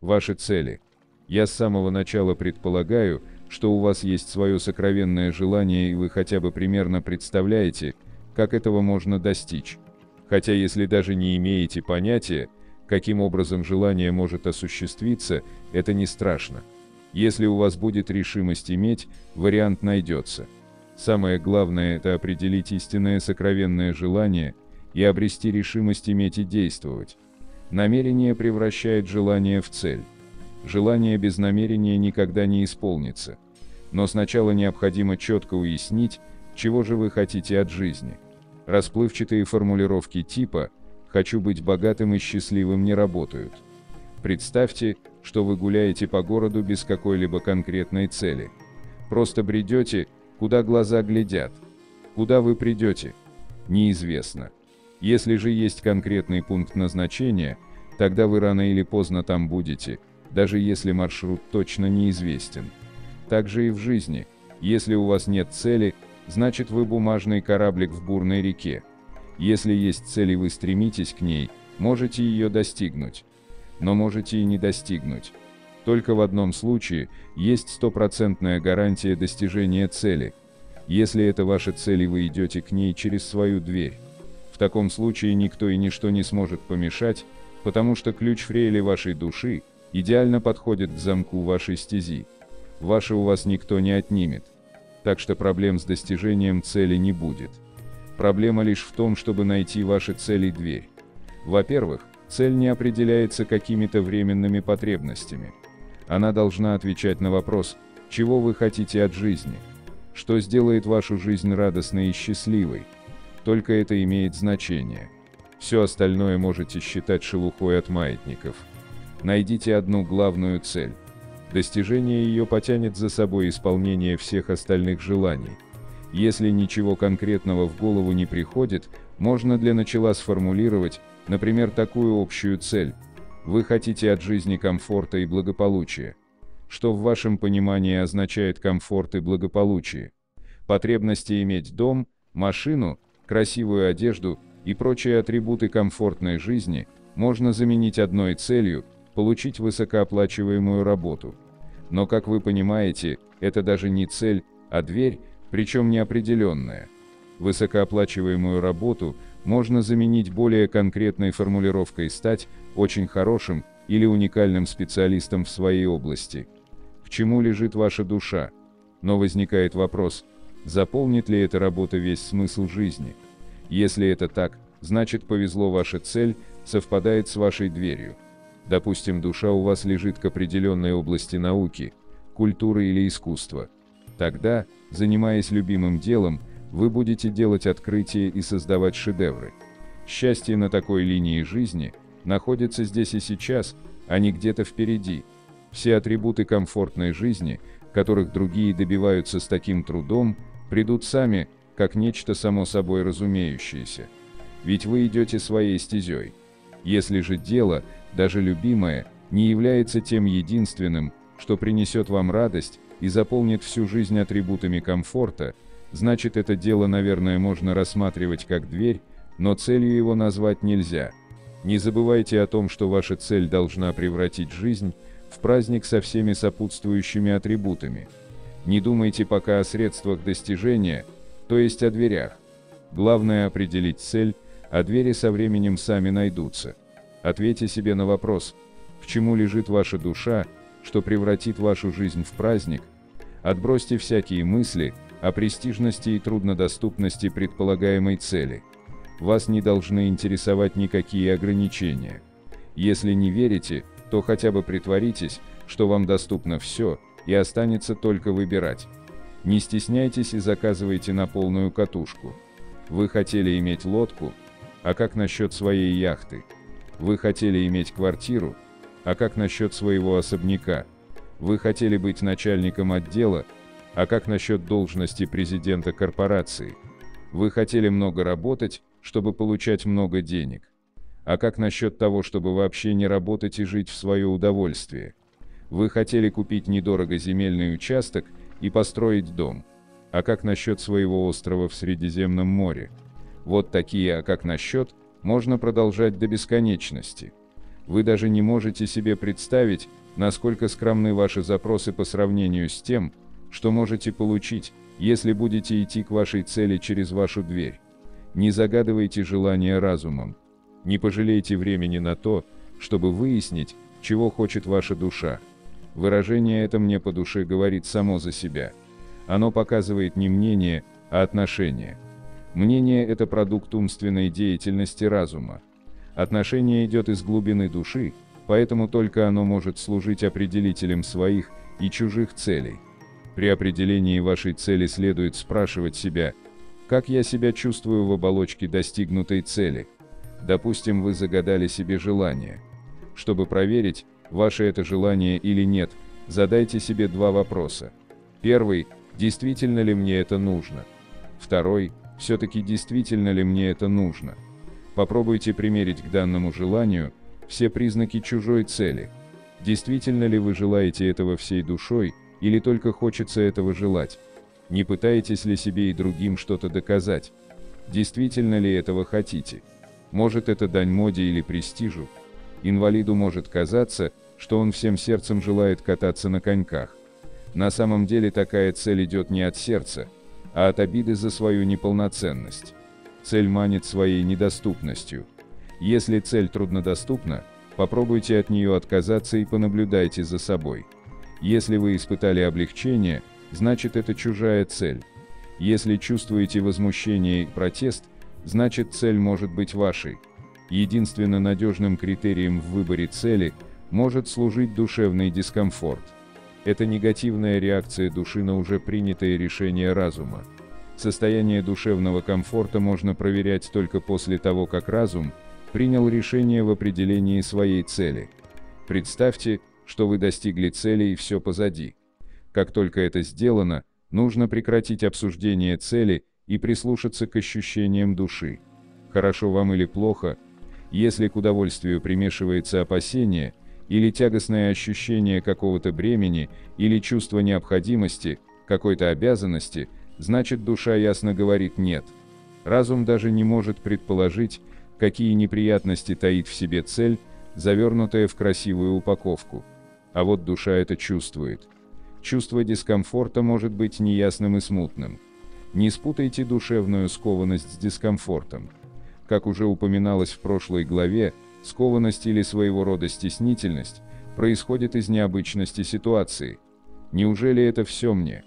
Ваши цели. Я с самого начала предполагаю, что у вас есть свое сокровенное желание, и вы хотя бы примерно представляете, как этого можно достичь. Хотя если даже не имеете понятия, каким образом желание может осуществиться, это не страшно. Если у вас будет решимость иметь, вариант найдется. Самое главное – это определить истинное сокровенное желание и обрести решимость иметь и действовать. Намерение превращает желание в цель. Желание без намерения никогда не исполнится. Но сначала необходимо четко уяснить, чего же вы хотите от жизни. Расплывчатые формулировки типа «хочу быть богатым и счастливым» не работают. Представьте, что вы гуляете по городу без какой-либо конкретной цели. Просто бредете, куда глаза глядят. Куда вы придете? Неизвестно. Если же есть конкретный пункт назначения, тогда вы рано или поздно там будете, даже если маршрут точно неизвестен. Так же и в жизни. Если у вас нет цели, значит вы бумажный кораблик в бурной реке. Если есть цель и вы стремитесь к ней, можете ее достигнуть. Но можете и не достигнуть. Только в одном случае есть стопроцентная гарантия достижения цели. Если это ваша цель и вы идете к ней через свою дверь. В таком случае никто и ничто не сможет помешать, потому что ключ фрейли вашей души идеально подходит к замку вашей стези. Ваше у вас никто не отнимет. Так что проблем с достижением цели не будет. Проблема лишь в том, чтобы найти ваши цели и дверь. Во-первых, цель не определяется какими-то временными потребностями. Она должна отвечать на вопрос, чего вы хотите от жизни, что сделает вашу жизнь радостной и счастливой. Только это имеет значение. Все остальное можете считать шелухой от маятников. Найдите одну главную цель. Достижение ее потянет за собой исполнение всех остальных желаний. Если ничего конкретного в голову не приходит, можно для начала сформулировать, например, такую общую цель. Вы хотите от жизни комфорта и благополучия. Что в вашем понимании означает комфорт и благополучие? Потребности иметь дом, машину, красивую одежду и прочие атрибуты комфортной жизни можно заменить одной целью – получить высокооплачиваемую работу. Но, как вы понимаете, это даже не цель, а дверь, причем неопределенная. Высокооплачиваемую работу можно заменить более конкретной формулировкой «стать очень хорошим или уникальным специалистом в своей области». К чему лежит ваша душа? Но возникает вопрос, заполнит ли эта работа весь смысл жизни? Если это так, значит повезло, ваша цель совпадает с вашей дверью. Допустим, душа у вас лежит к определенной области науки, культуры или искусства. Тогда, занимаясь любимым делом, вы будете делать открытия и создавать шедевры. Счастье на такой линии жизни находится здесь и сейчас, а не где-то впереди. Все атрибуты комфортной жизни, которых другие добиваются с таким трудом, придут сами, как нечто само собой разумеющееся. Ведь вы идете своей стезей. Если же дело, даже любимое, не является тем единственным, что принесет вам радость и заполнит всю жизнь атрибутами комфорта, значит это дело, наверное, можно рассматривать как дверь, но целью его назвать нельзя. Не забывайте о том, что ваша цель должна превратить жизнь в праздник со всеми сопутствующими атрибутами. Не думайте пока о средствах достижения, то есть о дверях. Главное определить цель, а двери со временем сами найдутся. Ответьте себе на вопрос, к чему лежит ваша душа, что превратит вашу жизнь в праздник. Отбросьте всякие мысли о престижности и труднодоступности предполагаемой цели. Вас не должны интересовать никакие ограничения. Если не верите, то хотя бы притворитесь, что вам доступно все, и останется только выбирать. Не стесняйтесь и заказывайте на полную катушку. Вы хотели иметь лодку? А как насчет своей яхты? Вы хотели иметь квартиру? А как насчет своего особняка? Вы хотели быть начальником отдела? А как насчет должности президента корпорации? Вы хотели много работать, чтобы получать много денег? А как насчет того, чтобы вообще не работать и жить в свое удовольствие? Вы хотели купить недорого земельный участок и построить дом? А как насчет своего острова в Средиземном море? Вот такие «а как насчет» можно продолжать до бесконечности. Вы даже не можете себе представить, насколько скромны ваши запросы по сравнению с тем, что можете получить, если будете идти к вашей цели через вашу дверь. Не загадывайте желания разумом. Не пожалейте времени на то, чтобы выяснить, чего хочет ваша душа. Выражение «это мне по душе» говорит само за себя. Оно показывает не мнение, а отношение. Мнение – это продукт умственной деятельности разума. Отношение идет из глубины души, поэтому только оно может служить определителем своих и чужих целей. При определении вашей цели следует спрашивать себя: как я себя чувствую в оболочке достигнутой цели? Допустим, вы загадали себе желание. Чтобы проверить, ваше это желание или нет, задайте себе два вопроса. Первый: действительно ли мне это нужно? Второй: все-таки действительно ли мне это нужно? Попробуйте примерить к данному желанию все признаки чужой цели. Действительно ли вы желаете этого всей душой, или только хочется этого желать? Не пытаетесь ли себе и другим что-то доказать? Действительно ли этого хотите? Может, это дань моде или престижу? Инвалиду может казаться, что он всем сердцем желает кататься на коньках. На самом деле такая цель идет не от сердца, а от обиды за свою неполноценность. Цель манит своей недоступностью. Если цель труднодоступна, попробуйте от нее отказаться и понаблюдайте за собой. Если вы испытали облегчение, значит, это чужая цель. Если чувствуете возмущение и протест, значит, цель может быть вашей. Единственно надежным критерием в выборе цели может служить душевный дискомфорт. Это негативная реакция души на уже принятое решение разума. Состояние душевного комфорта можно проверять только после того, как разум принял решение в определении своей цели. Представьте, что вы достигли цели и все позади. Как только это сделано, нужно прекратить обсуждение цели и прислушаться к ощущениям души. Хорошо вам или плохо, если к удовольствию примешивается опасение или тягостное ощущение какого-то бремени или чувство необходимости, какой-то обязанности, значит, душа ясно говорит «нет». Разум даже не может предположить, какие неприятности таит в себе цель, завернутая в красивую упаковку. А вот душа это чувствует. Чувство дискомфорта может быть неясным и смутным. Не спутайте душевную скованность с дискомфортом. Как уже упоминалось в прошлой главе, скованность или своего рода стеснительность происходит из необычности ситуации. Неужели это все мне?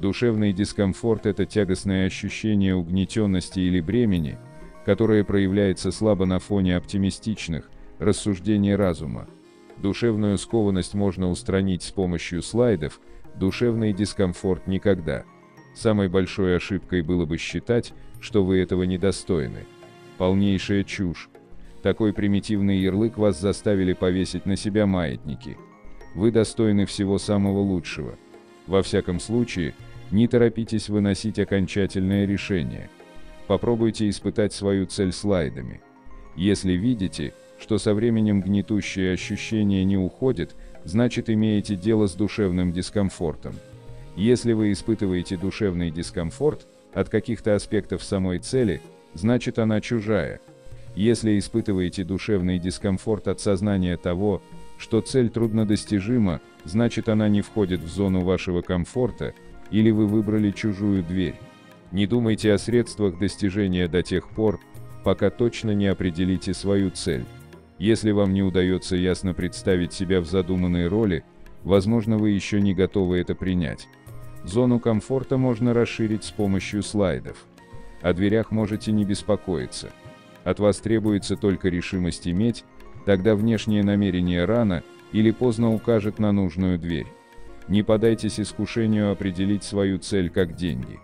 Душевный дискомфорт – это тягостное ощущение угнетенности или бремени, которое проявляется слабо на фоне оптимистичных рассуждений разума. Душевную скованность можно устранить с помощью слайдов, душевный дискомфорт никогда. Самой большой ошибкой было бы считать, что вы этого недостойны. Полнейшая чушь. Такой примитивный ярлык вас заставили повесить на себя маятники. Вы достойны всего самого лучшего. Во всяком случае, не торопитесь выносить окончательное решение. Попробуйте испытать свою цель слайдами. Если видите, что со временем гнетущее ощущение не уходит, значит, имеете дело с душевным дискомфортом. Если вы испытываете душевный дискомфорт от каких-то аспектов самой цели, значит, она чужая. Если испытываете душевный дискомфорт от сознания того, что цель труднодостижима, значит, она не входит в зону вашего комфорта, или вы выбрали чужую дверь. Не думайте о средствах достижения до тех пор, пока точно не определите свою цель. Если вам не удается ясно представить себя в задуманной роли, возможно, вы еще не готовы это принять. Зону комфорта можно расширить с помощью слайдов. О дверях можете не беспокоиться. От вас требуется только решимость иметь, тогда внешнее намерение рано или поздно укажет на нужную дверь. Не поддайтесь искушению определить свою цель как деньги.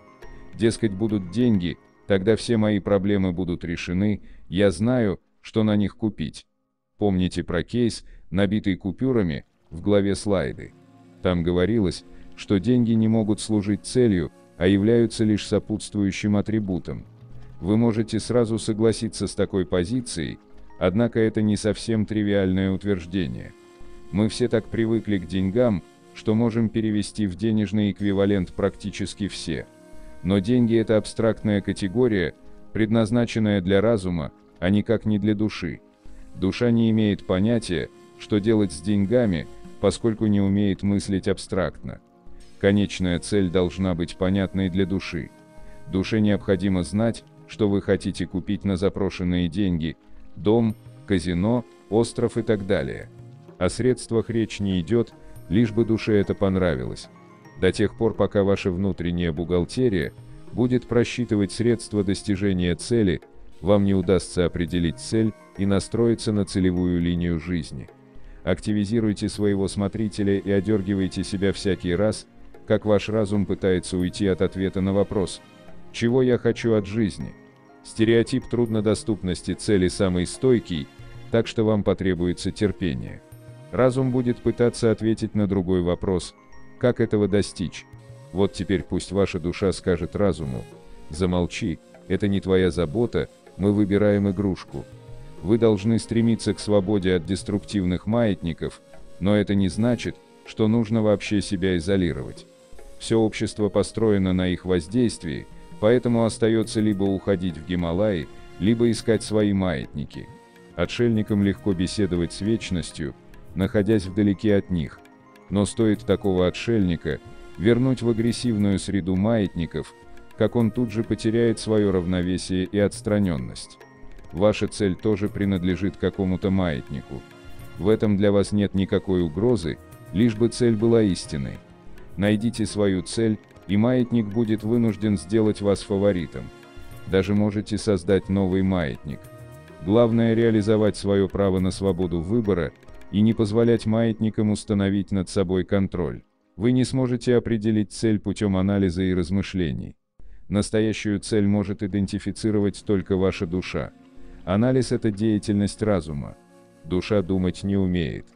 Дескать, будут деньги, тогда все мои проблемы будут решены, я знаю, что на них купить. Помните про кейс, набитый купюрами, в главе слайды. Там говорилось, что деньги не могут служить целью, а являются лишь сопутствующим атрибутом. Вы можете сразу согласиться с такой позицией, однако это не совсем тривиальное утверждение. Мы все так привыкли к деньгам, что можем перевести в денежный эквивалент практически все. Но деньги – это абстрактная категория, предназначенная для разума, а никак не для души. Душа не имеет понятия, что делать с деньгами, поскольку не умеет мыслить абстрактно. Конечная цель должна быть понятной для души. Душе необходимо знать, что вы хотите купить на запрошенные деньги: дом, казино, остров и так далее. О средствах речь не идет, лишь бы душе это понравилось. До тех пор, пока ваша внутренняя бухгалтерия будет просчитывать средства достижения цели, вам не удастся определить цель и настроиться на целевую линию жизни. Активизируйте своего смотрителя и одергивайте себя всякий раз, как ваш разум пытается уйти от ответа на вопрос: «Чего я хочу от жизни?». Стереотип труднодоступности цели самый стойкий, так что вам потребуется терпение. Разум будет пытаться ответить на другой вопрос: как этого достичь? Вот теперь пусть ваша душа скажет разуму: замолчи, это не твоя забота, мы выбираем игрушку. Вы должны стремиться к свободе от деструктивных маятников, но это не значит, что нужно вообще себя изолировать. Все общество построено на их воздействии, поэтому остается либо уходить в Гималаи, либо искать свои маятники. Отшельникам легко беседовать с вечностью, находясь вдалеке от них. Но стоит такого отшельника вернуть в агрессивную среду маятников, как он тут же потеряет свое равновесие и отстраненность. Ваша цель тоже принадлежит какому-то маятнику. В этом для вас нет никакой угрозы, лишь бы цель была истинной. Найдите свою цель, и маятник будет вынужден сделать вас фаворитом. Даже можете создать новый маятник. Главное — реализовать свое право на свободу выбора и не позволять маятникам установить над собой контроль. Вы не сможете определить цель путем анализа и размышлений. Настоящую цель может идентифицировать только ваша душа. Анализ — это деятельность разума. Душа думать не умеет.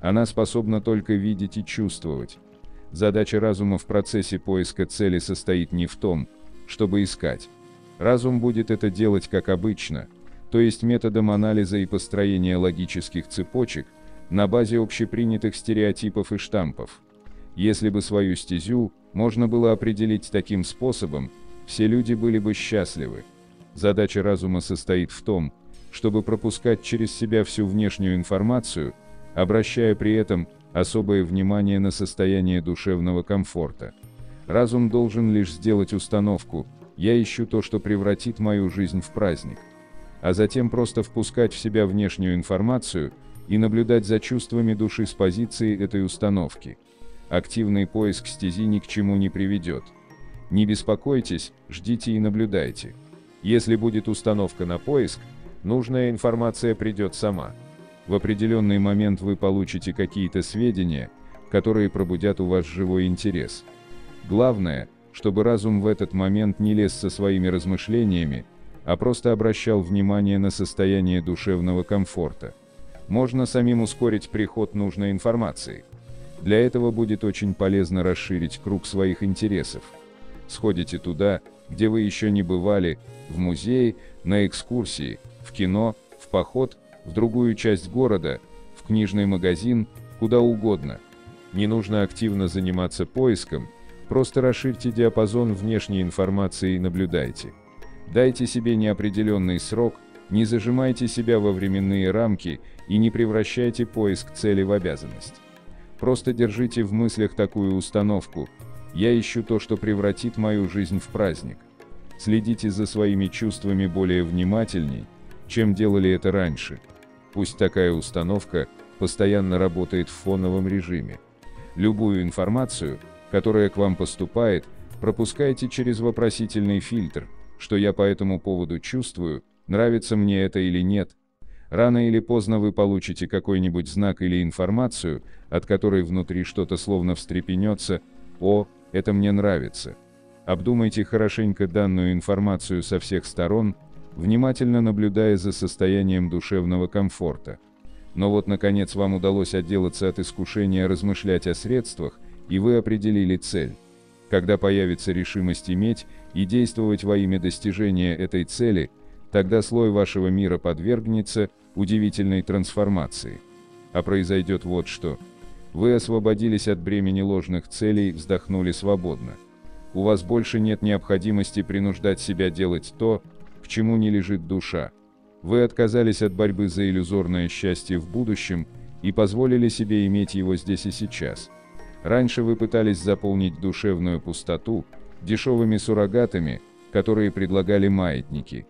Она способна только видеть и чувствовать. Задача разума в процессе поиска цели состоит не в том, чтобы искать. Разум будет это делать как обычно, то есть методом анализа и построения логических цепочек на базе общепринятых стереотипов и штампов. Если бы свою стезю можно было определить таким способом, все люди были бы счастливы. Задача разума состоит в том, чтобы пропускать через себя всю внешнюю информацию, обращая при этом особое внимание на состояние душевного комфорта. Разум должен лишь сделать установку: я ищу то, что превратит мою жизнь в праздник. А затем просто впускать в себя внешнюю информацию и наблюдать за чувствами души с позиции этой установки. Активный поиск стези ни к чему не приведет. Не беспокойтесь, ждите и наблюдайте. Если будет установка на поиск, нужная информация придет сама. В определенный момент вы получите какие-то сведения, которые пробудят у вас живой интерес. Главное, чтобы разум в этот момент не лез со своими размышлениями, а просто обращал внимание на состояние душевного комфорта. Можно самим ускорить приход нужной информации. Для этого будет очень полезно расширить круг своих интересов. Сходите туда, где вы еще не бывали: в музей, на экскурсии, в кино, в поход, в другую часть города, в книжный магазин, куда угодно. Не нужно активно заниматься поиском, просто расширьте диапазон внешней информации и наблюдайте. Дайте себе неопределенный срок, не зажимайте себя во временные рамки и не превращайте поиск цели в обязанность. Просто держите в мыслях такую установку: я ищу то, что превратит мою жизнь в праздник. Следите за своими чувствами более внимательней, чем делали это раньше. Пусть такая установка постоянно работает в фоновом режиме. Любую информацию, которая к вам поступает, пропускайте через вопросительный фильтр: что я по этому поводу чувствую, нравится мне это или нет. Рано или поздно вы получите какой-нибудь знак или информацию, от которой внутри что-то словно встрепенется: о, это мне нравится. Обдумайте хорошенько данную информацию со всех сторон, внимательно наблюдая за состоянием душевного комфорта. Но вот наконец вам удалось отделаться от искушения размышлять о средствах, и вы определили цель. Когда появится решимость иметь и действовать во имя достижения этой цели, тогда слой вашего мира подвергнется удивительной трансформации. А произойдет вот что: вы освободились от бремени ложных целей и вздохнули свободно. У вас больше нет необходимости принуждать себя делать то, к чему не лежит душа. Вы отказались от борьбы за иллюзорное счастье в будущем и позволили себе иметь его здесь и сейчас. Раньше вы пытались заполнить душевную пустоту дешевыми суррогатами, которые предлагали маятники.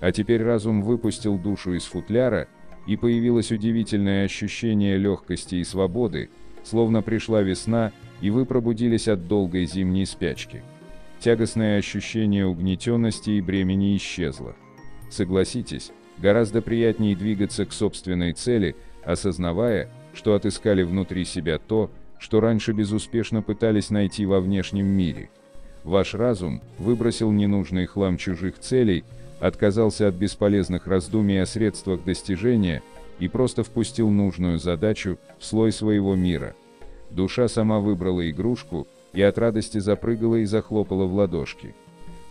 А теперь разум выпустил душу из футляра, и появилось удивительное ощущение легкости и свободы, словно пришла весна, и вы пробудились от долгой зимней спячки. Тягостное ощущение угнетенности и бремени исчезло. Согласитесь, гораздо приятнее двигаться к собственной цели, осознавая, что отыскали внутри себя то, что раньше безуспешно пытались найти во внешнем мире. Ваш разум выбросил ненужный хлам чужих целей, отказался от бесполезных раздумий о средствах достижения и просто впустил нужную задачу в слой своего мира. Душа сама выбрала игрушку и от радости запрыгала и захлопала в ладошки.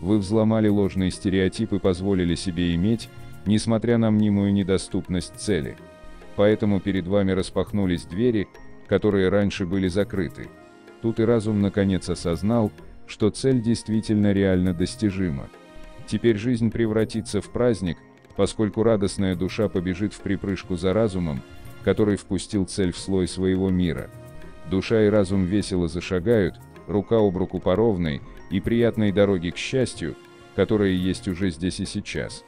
Вы взломали ложные стереотипы и позволили себе иметь, несмотря на мнимую недоступность цели. Поэтому перед вами распахнулись двери, которые раньше были закрыты. Тут и разум наконец осознал, что цель действительно реально достижима. Теперь жизнь превратится в праздник, поскольку радостная душа побежит вприпрыжку за разумом, который впустил цель в слой своего мира. Душа и разум весело зашагают, рука об руку по ровной и приятной дороге к счастью, которая есть уже здесь и сейчас.